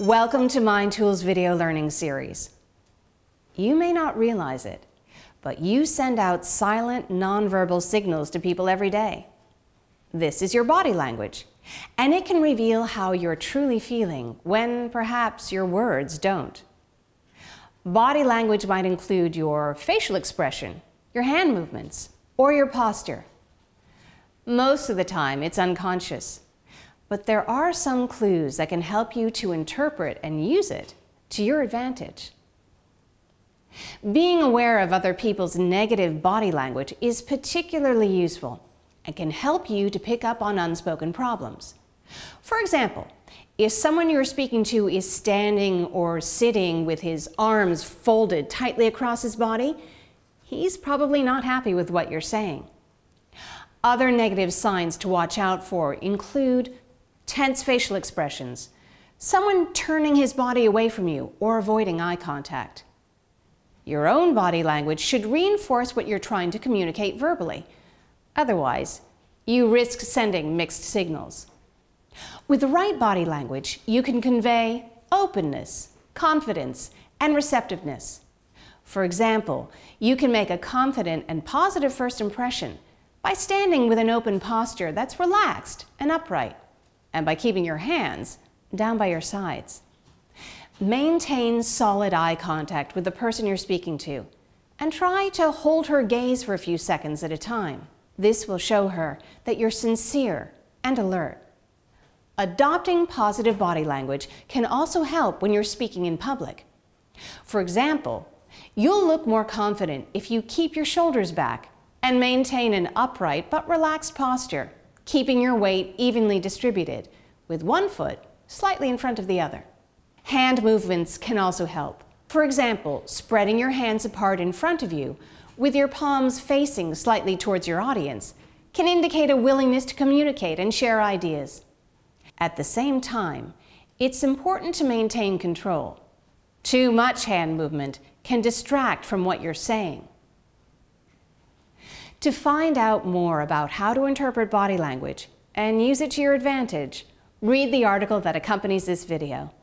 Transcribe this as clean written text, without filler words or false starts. Welcome to Mind Tools video learning series. You may not realize it, but you send out silent, nonverbal signals to people every day. This is your body language, and it can reveal how you're truly feeling when perhaps your words don't. Body language might include your facial expression, your hand movements, or your posture. Most of the time, it's unconscious. But there are some clues that can help you to interpret and use it to your advantage. Being aware of other people's negative body language is particularly useful and can help you to pick up on unspoken problems. For example, if someone you're speaking to is standing or sitting with his arms folded tightly across his body, he's probably not happy with what you're saying. Other negative signs to watch out for include tense facial expressions, someone turning his body away from you or avoiding eye contact. Your own body language should reinforce what you're trying to communicate verbally. Otherwise, you risk sending mixed signals. With the right body language, you can convey openness, confidence, and receptiveness. For example, you can make a confident and positive first impression by standing with an open posture that's relaxed and upright, and by keeping your hands down by your sides. Maintain solid eye contact with the person you're speaking to, and try to hold her gaze for a few seconds at a time. This will show her that you're sincere and alert. Adopting positive body language can also help when you're speaking in public. For example, you'll look more confident if you keep your shoulders back and maintain an upright but relaxed posture, keeping your weight evenly distributed, with one foot slightly in front of the other. Hand movements can also help. For example, spreading your hands apart in front of you, with your palms facing slightly towards your audience, can indicate a willingness to communicate and share ideas. At the same time, it's important to maintain control. Too much hand movement can distract from what you're saying. To find out more about how to interpret body language and use it to your advantage, read the article that accompanies this video.